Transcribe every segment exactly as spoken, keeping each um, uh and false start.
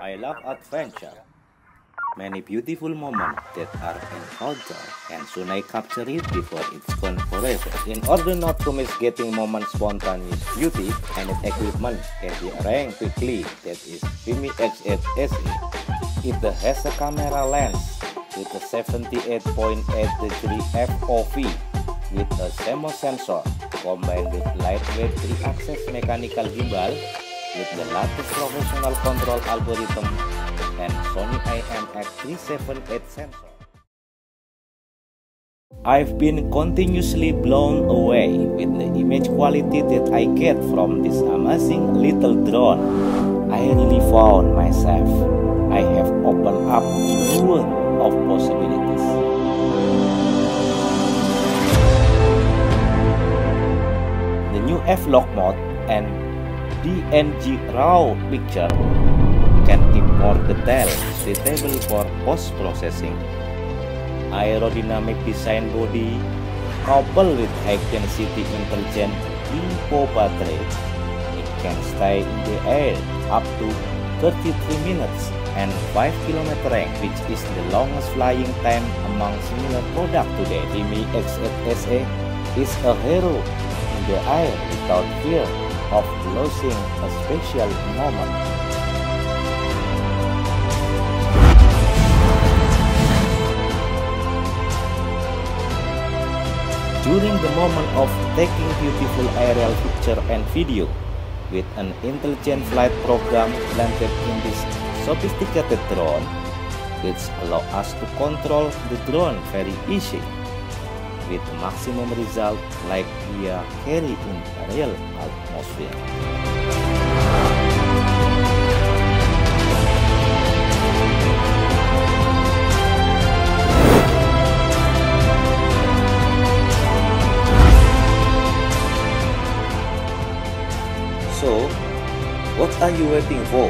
I love adventure. Many beautiful moments that are encountered, and soon I capture it before it's gone forever. In order not to miss getting moments spontaneous beauty, and equipment can be arranged quickly. That is Fimi X eight S E. It has a camera lens with a seventy-eight point eight degree F O V with a C M O S sensor, combined with lightweight three axis mechanical gimbal with the latest professional control algorithm and Sony I M X three seventy-eight sensor. I've been continuously blown away with the image quality that I get from this amazing little drone. I really found myself. I have opened up a world of possibilities. The new F-lock mode and D N G RAW picture can import the detail suitable for post-processing. Aerodynamic design body coupled with high-density intelligent info battery. It can stay in the air up to thirty-three minutes and five kilometer range, which is the longest flying time among similar products today. Fimi X eight S E is a hero the air without fear of losing a special moment. During the moment of taking beautiful aerial picture and video, with an intelligent flight program planted in this sophisticated drone, it allows us to control the drone very easy, with maximum result like we are carried in a real atmosphere. So, what are you waiting for?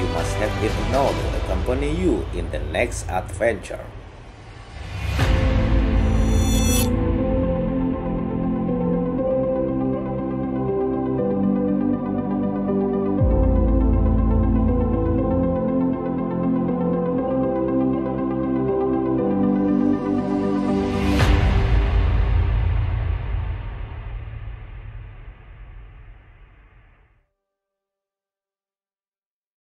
You must have it now to accompany you in the next adventure.